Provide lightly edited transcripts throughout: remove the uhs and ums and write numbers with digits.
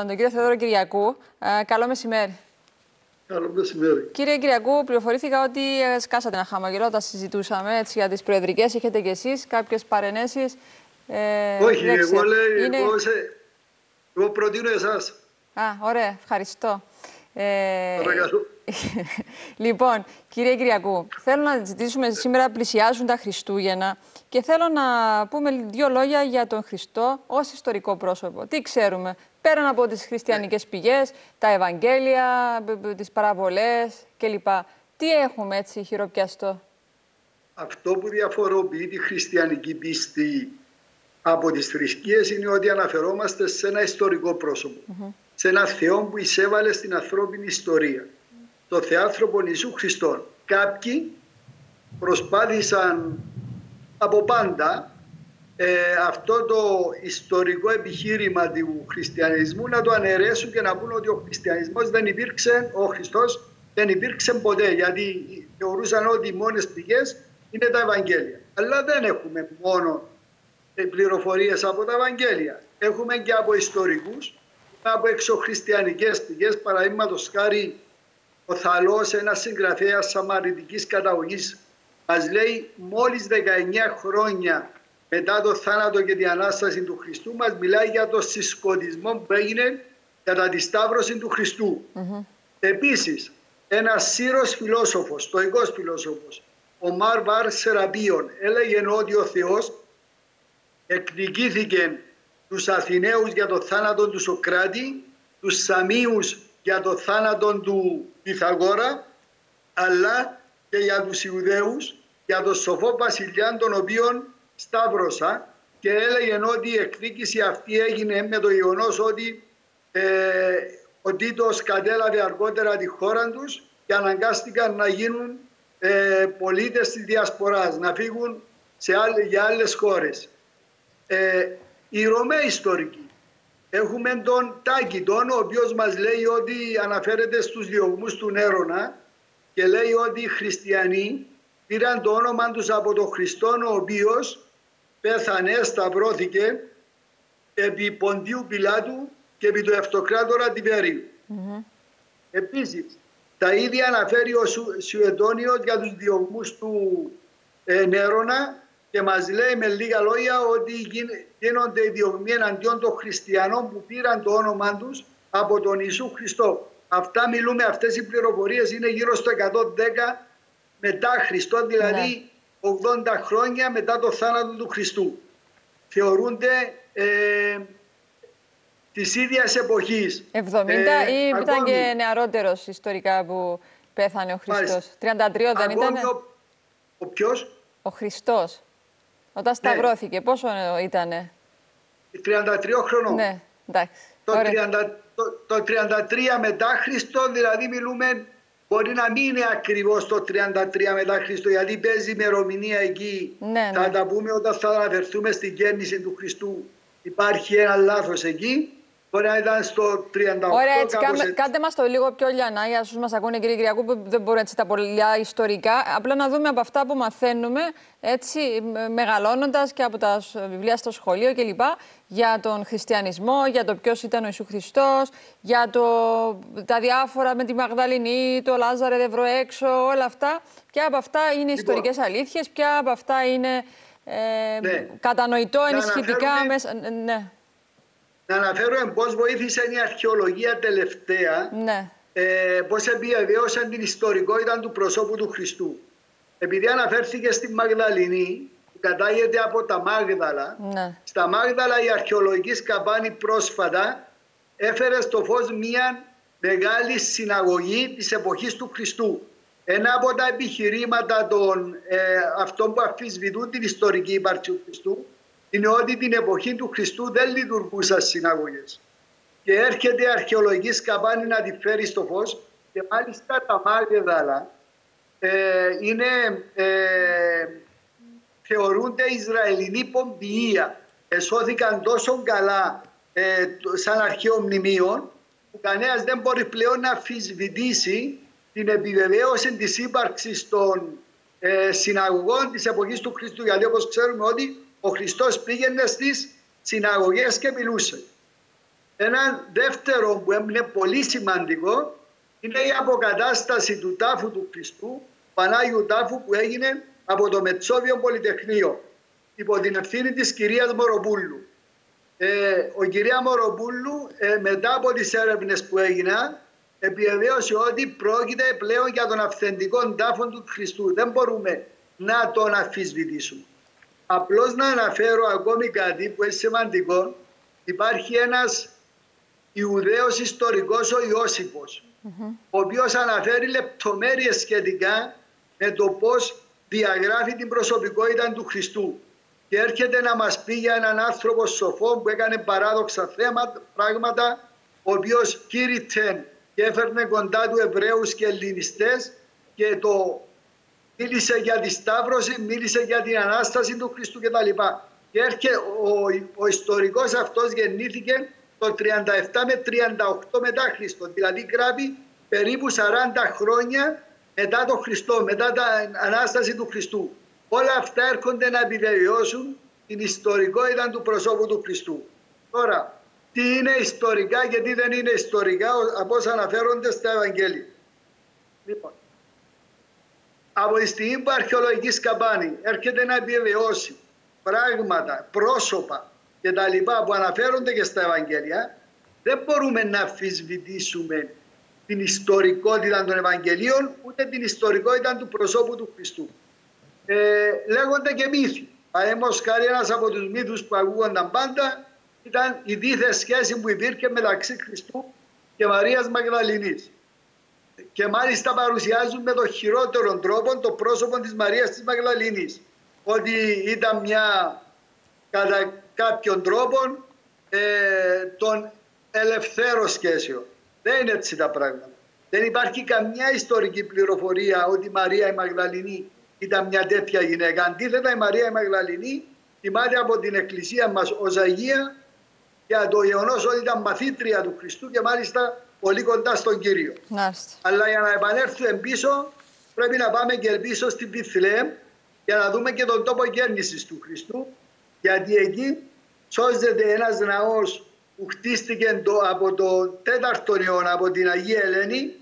Τον κύριο Θεόδωρο Κυριακού. Καλό μεσημέρι. Καλό μεσημέρι. Κύριε Κυριακού, πληροφορήθηκα ότι σκάσατε ένα χαμογελό, τα συζητούσαμε έτσι, για τις προεδρικές. Έχετε κι εσείς κάποιες παρενέσεις. Όχι, εγώ λέω, εγώ προτείνω εσάς. Α, ωραία, ευχαριστώ. Παρακαλώ. Λοιπόν, κύριε Κυριακού, θέλω να ζητήσουμε σήμερα, πλησιάζουν τα Χριστούγεννα και θέλω να πούμε δύο λόγια για τον Χριστό ως ιστορικό πρόσωπο. Τι ξέρουμε, πέραν από τις χριστιανικές πηγές, τα Ευαγγέλια, τις παραβολές κλπ. Τι έχουμε έτσι χειροπιαστό? Αυτό που διαφοροποιεί τη χριστιανική πίστη από τις θρησκείες είναι ότι αναφερόμαστε σε ένα ιστορικό πρόσωπο. Σε ένα Θεό που εισέβαλε στην ανθρώπινη ιστορία. Το θεάνθρωπο Ιησού Χριστόν. Κάποιοι προσπάθησαν από πάντα αυτό το ιστορικό επιχείρημα του χριστιανισμού να το αναιρέσουν και να πούν ότι ο χριστιανισμός δεν υπήρξε, ο Χριστός δεν υπήρξε ποτέ, γιατί θεωρούσαν ότι οι μόνες πηγές είναι τα Ευαγγέλια. Αλλά δεν έχουμε μόνο πληροφορίες από τα Ευαγγέλια. Έχουμε και από ιστορικούς, από εξωχριστιανικές πηγές, παραδείγματος χάρη ο Θαλός, ένας συγγραφέας σαμαριτικής καταγωγής, μας λέει μόλις 19 χρόνια μετά το θάνατο και την Ανάσταση του Χριστού, μας μιλάει για το συσκοτισμό που έγινε κατά τη Σταύρωση του Χριστού. Επίσης, ένας σύρος φιλόσοφος, στοικός φιλόσοφος, ο Μάρβαρ Σεραπείων, έλεγε ότι ο Θεός εκδικήθηκε τους Αθηναίους για το θάνατο του Σοκράτη, τους Σαμίους για το θάνατο του Πυθαγόρα, αλλά και για τους Ιουδαίους, για τον σοφό βασιλιά τον οποίον σταύρωσα, και έλεγε ότι η εκδίκηση αυτή έγινε με το γεγονός ότι ο Τίτος κατέλαβε αργότερα τη χώρα τους και αναγκάστηκαν να γίνουν πολίτες της διασποράς, να φύγουν για άλλες χώρες. Οι Ρωμαίοι ιστορικοί. Έχουμε τον Τάκη, ο οποίος μας λέει ότι αναφέρεται στους διωγμούς του Νέρωνα και λέει ότι οι χριστιανοί πήραν το όνομα τους από τον Χριστόν, ο οποίος πέθανε, σταυρώθηκε επί Ποντίου Πιλάτου και επί του Αυτοκράτορα Τιβέριου. Επίσης, τα ίδια αναφέρει ο Σιουεντόνιος για τους διωγμούς του Νέρωνα, και μας λέει με λίγα λόγια ότι γίνονται οι διωγμοί εναντίον των χριστιανών που πήραν το όνομα τους από τον Ιησού Χριστό. Αυτά μιλούμε, αυτές οι πληροφορίες είναι γύρω στο 110 μετά Χριστό, δηλαδή 80 χρόνια μετά το θάνατο του Χριστού. Θεωρούνται της ίδιας εποχής. 70 ή ήταν ακόμη και νεαρότερος ιστορικά που πέθανε ο Χριστός. 33 δεν ήταν. Ο ποιος? Ο Χριστός. Όταν σταυρώθηκε, πόσο ήτανε? 33 χρονών. Ναι, εντάξει. Το 33 μετά Χριστό, δηλαδή μιλούμε, μπορεί να μην είναι ακριβώς το 33 μετά Χριστό, γιατί παίζει ημερομηνία εκεί. Θα τα πούμε όταν θα αναφερθούμε στην γέννηση του Χριστού. Υπάρχει ένα λάθος εκεί. Μπορεί να ήταν στο 38. Ωραία, έτσι, κάντε μας το λίγο πιο λιανά για όσους μας ακούνε, κύριε Κυριακού, που δεν μπορούν έτσι τα πολλά ιστορικά. Απλά να δούμε από αυτά που μαθαίνουμε, έτσι μεγαλώνοντας και από τα βιβλία στο σχολείο κλπ. Για τον χριστιανισμό, για το ποιος ήταν ο Ιησού Χριστός, για τα διάφορα με τη Μαγδαληνή, το Λάζαρε δευρώ έξω, όλα αυτά. Ποια από αυτά είναι ιστορικές αλήθειες, ποια από αυτά είναι κατανοητό, ενισχυτικά μέσα. Να αναφέρω πώς βοήθησε η αρχαιολογία τελευταία, πώς επιβεβαίωσαν την ιστορικότητα του προσώπου του Χριστού. Επειδή αναφέρθηκε στη Μαγδαληνή, που κατάγεται από τα Μάγδαλα, στα Μάγδαλα η αρχαιολογική σκαμπάνη πρόσφατα έφερε στο φως μια μεγάλη συναγωγή της εποχής του Χριστού. Ένα από τα επιχειρήματα των αυτών που αμφισβητούν την ιστορική ύπαρξη του Χριστού είναι ότι την εποχή του Χριστού δεν λειτουργούσαν συναγωγές. Και έρχεται η αρχαιολογική σκαμπάνη να τη φέρει στο φως, και μάλιστα τα Μάγδαλα θεωρούνται Ισραηλινή Πομτιία. Εσώθηκαν τόσο καλά σαν αρχαίο μνημείο, που κανένας δεν μπορεί πλέον να αμφισβητήσει την επιβεβαίωση της ύπαρξης των συναγωγών της εποχής του Χριστού. Γιατί όπως ξέρουμε ότι ο Χριστός πήγαινε στις συναγωγές και μιλούσε. Ένα δεύτερο που είναι πολύ σημαντικό είναι η αποκατάσταση του τάφου του Χριστού, Πανάγιου τάφου που έγινε από το Μετσόβιο Πολιτεχνείο υπό την ευθύνη της κυρίας Μοροπούλου. Η κυρία Μοροπούλου μετά από τις έρευνες που έγιναν επιβεβαίωσε ότι πρόκειται πλέον για τον αυθεντικό τάφο του Χριστού. Δεν μπορούμε να τον αμφισβητήσουμε. Απλώς να αναφέρω ακόμη κάτι που είναι σημαντικό. Υπάρχει ένας Ιουδαίος ιστορικός, ο Ιώσυπος, ο οποίος αναφέρει λεπτομέρειες σχετικά με το πώς διαγράφει την προσωπικότητα του Χριστού. Και έρχεται να μας πει για έναν άνθρωπο σοφό που έκανε παράδοξα πράγματα, ο οποίος κήρυξε και έφερνε κοντά του Εβραίους και Ελληνιστές και μίλησε για τη Σταύρωση, μίλησε για την Ανάσταση του Χριστού κτλ. Και έρχεται ο ιστορικός αυτός, γεννήθηκε το 37 με 38 μετά Χριστό, δηλαδή γράφει περίπου 40 χρόνια μετά τον Χριστό, μετά την Ανάσταση του Χριστού. Όλα αυτά έρχονται να επιβεβαιώσουν την ιστορικότητα του προσώπου του Χριστού. Τώρα, τι είναι ιστορικά και τι δεν είναι ιστορικά, από όσα αναφέρονται στα Ευαγγέλια. Λοιπόν, από τη στιγμή που αρχαιολογική σκαμπάνη έρχεται να επιβεβαιώσει πράγματα, πρόσωπα και τα λοιπά που αναφέρονται και στα Ευαγγέλια, δεν μπορούμε να αμφισβητήσουμε την ιστορικότητα των Ευαγγελίων ούτε την ιστορικότητα του προσώπου του Χριστού. Λέγονται και μύθοι. Παραδείγματος χάρη, ένας από τους μύθους που ακούγονταν πάντα ήταν η δίθες σχέση που υπήρχε μεταξύ Χριστού και Μαρίας Μαγδαληνής. Και μάλιστα παρουσιάζουν με τον χειρότερον τρόπο το πρόσωπο της Μαρίας της Μαγδαληνής. Ότι ήταν μια, κατά κάποιον τρόπο, τον ελευθέρω σχέσιο. Δεν είναι έτσι τα πράγματα. Δεν υπάρχει καμιά ιστορική πληροφορία ότι η Μαρία η Μαγδαληνή ήταν μια τέτοια γυναίκα. Αντίθετα, η Μαρία η Μαγδαληνή θυμάται από την Εκκλησία μας ως Αγία για το γεγονός ότι ήταν μαθήτρια του Χριστού και μάλιστα πολύ κοντά στον Κύριο. Άραστε. Αλλά για να επανέλθουμε πίσω, πρέπει να πάμε και πίσω στην Βιθλεέμ για να δούμε και τον τόπο γέννησης του Χριστού. Γιατί εκεί σώζεται ένας ναός που χτίστηκε από το 4ο αιώνα από την Αγία Ελένη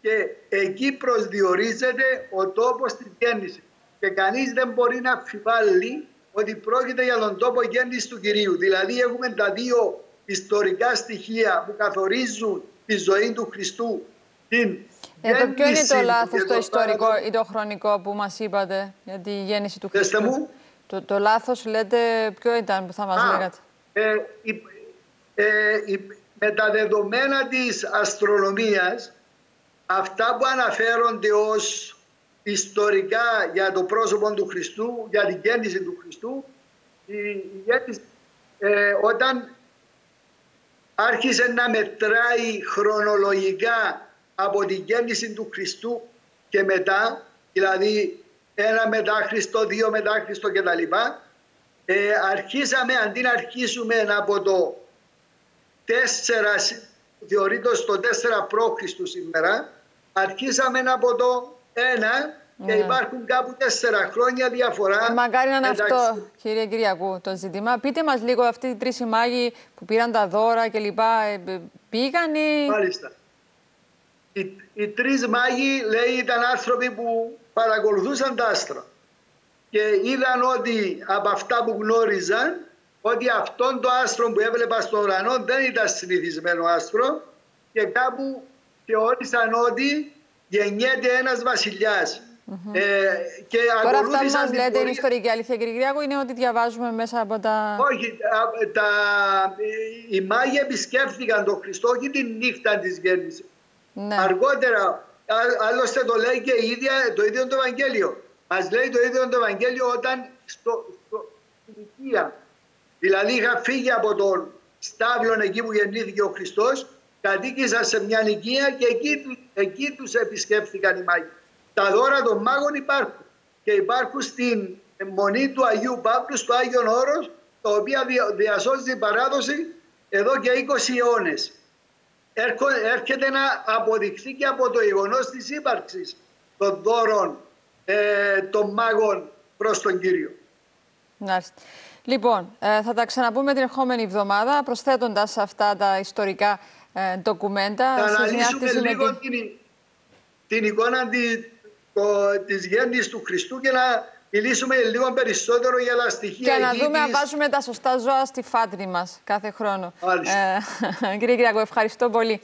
και εκεί προσδιορίζεται ο τόπος της γέννησης. Και κανείς δεν μπορεί να αμφιβάλλει ότι πρόκειται για τον τόπο γέννησης του Κυρίου. Δηλαδή έχουμε τα δύο ιστορικά στοιχεία που καθορίζουν τη ζωή του Χριστού, την γέννηση. Ποιο είναι το λάθος, το ιστορικό ή το χρονικό που μας είπατε για τη γέννηση του Χριστού? Μου. Το λάθος, λέτε, ποιο ήταν που θα μας λέγατε? Με τα δεδομένα της αστρονομίας, αυτά που αναφέρονται ως ιστορικά για το πρόσωπο του Χριστού, για την γέννηση του Χριστού, όταν άρχισε να μετράει χρονολογικά από την γέννηση του Χριστού και μετά, δηλαδή 1 μετά Χριστό, 2 μετά Χριστό κτλ. Αρχίσαμε, αντί να αρχίσουμε από το 4, θεωρείται στο 4 π.Χ. σήμερα, αρχίσαμε από το 1 και υπάρχουν κάπου 4 χρόνια διαφορά. Μακάρι να είναι αυτό, κύριε Κυριακού, το ζήτημα. Πείτε μας λίγο, αυτοί οι τρεις μάγοι που πήραν τα δώρα κλπ. Πήγαν ή... Μάλιστα. Οι τρεις μάγοι, λέει, ήταν άνθρωποι που παρακολουθούσαν τα άστρα και είδαν ότι από αυτά που γνώριζαν ότι αυτόν το άστρο που έβλεπα στον ουρανό δεν ήταν συνηθισμένο άστρο και κάπου θεώρησαν ότι γεννιέται ένας βασιλιάς. Και τώρα αυτά που μας λέτε είναι ιστορική αλήθεια, κύριε Κυριακού, είναι ότι διαβάζουμε μέσα από τα... Όχι, οι μάγοι επισκέφθηκαν τον Χριστό και την νύχτα της γέννησης. Ναι. Αργότερα, άλλωστε το λέει και το ίδιο το Ευαγγέλιο. Μας λέει το ίδιο το Ευαγγέλιο όταν στην οικία. Δηλαδή είχα φύγει από τον στάβλον εκεί που γεννήθηκε ο Χριστός, κατοίκησα σε μια νοικία και εκεί τους επισκέφθηκαν οι μάγοι. Τα δώρα των μάγων υπάρχουν και υπάρχουν στην μονή του Αγίου Παύλου, στο Άγιον Όρος, τα οποία διασώζει η παράδοση εδώ και 20 αιώνες. Έρχεται να αποδειχθεί και από το γεγονός της ύπαρξης των δώρων των μάγων προς τον Κύριο. Λοιπόν, θα τα ξαναπούμε την ερχόμενη εβδομάδα, προσθέτοντας αυτά τα ιστορικά ντοκουμέντα. Θα αναλύσουμε λίγο την εικόνα της γέννης του Χριστού και να μιλήσουμε λίγο περισσότερο για τα στοιχεία. Και να δούμε αν βάζουμε τα σωστά ζώα στη φάτρη μας κάθε χρόνο. Κύριε Κυριακού, ευχαριστώ πολύ.